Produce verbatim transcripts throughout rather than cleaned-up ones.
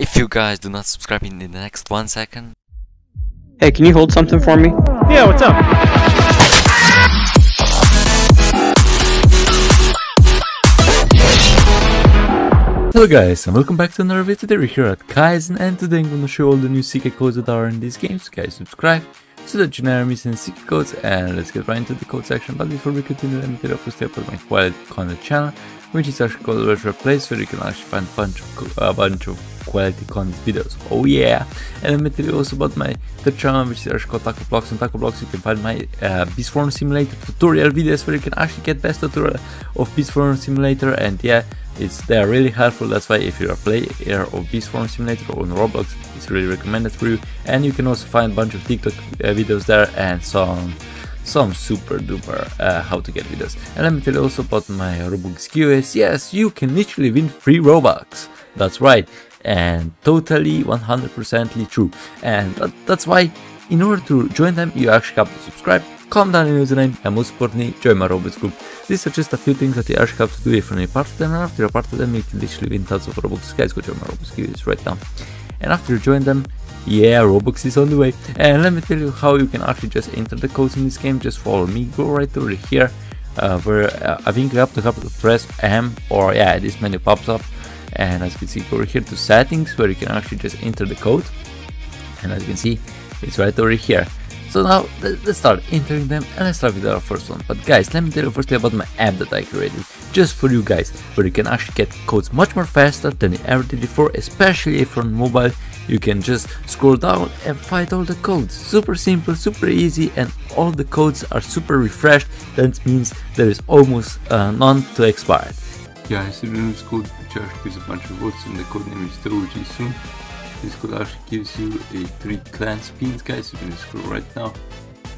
If you guys do not subscribe in the next one second. Hey, can you hold something for me? Yeah, what's up? Hello guys, and welcome back to another video. Today we're here at Kaizen, and today I'm going to show you all the new secret codes that are in these games. So guys, subscribe so that you never miss any secret codes, and let's get right into the code section. But before we continue, let me tell you first step of my quality content channel, which is actually called Virtual Place, where you can actually find a bunch of, a bunch of quality content videos. Oh yeah! And let me tell you also about my third channel, which is actually called Taco Blocks. On Taco Blocks you can find my uh, Beast Form Simulator tutorial videos, where you can actually get best tutorial of Beast Form Simulator, and yeah, it's they are really helpful. That's why if you're a player of Beast Form Simulator on Roblox, it's really recommended for you. And you can also find a bunch of TikTok uh, videos there, and some some super duper uh, how to get videos. And let me tell you also about my Robux giveaways. Yes, you can literally win free Robux. That's right, and totally one hundred percent true. And that, that's why in order to join them, you actually have to subscribe, comment down your username, and most importantly, join my Robux group. These are just a few things that you actually have to do if you're not part of them, and after you're part of them, you can literally win tons of Robux. Guys, go join my Robux giveaways right now. And after you join them, yeah, Robux is on the way. And let me tell you how you can actually just enter the codes in this game. Just follow me, go right over here, uh, where uh, I think you have to have to press M, or yeah, this menu pops up. And as you can see, go over here to settings, where you can actually just enter the code. And as you can see, it's right over here. So now let's start entering them, and let's start with our first one. But guys, let me tell you firstly about my app that I created just for you guys, where you can actually get codes much more faster than you ever did before, especially if you're on mobile. You can just scroll down and find all the codes. Super simple, super easy, and all the codes are super refreshed. That means there is almost uh, none to expire. Yeah, I still use code which actually gives a bunch of votes, and the code name is Toji soon. This code actually gives you a three clan spins, guys. You can scroll right now,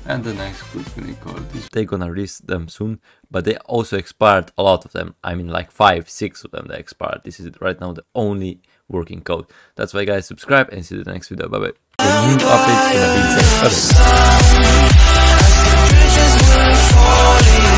and the next code is gonna call this. They're gonna release them soon, but they also expired a lot of them. I mean, like five, six of them they expired. This is right now the only working code. That's why, guys, subscribe and see you in the next video. Bye bye. The new updates gonna be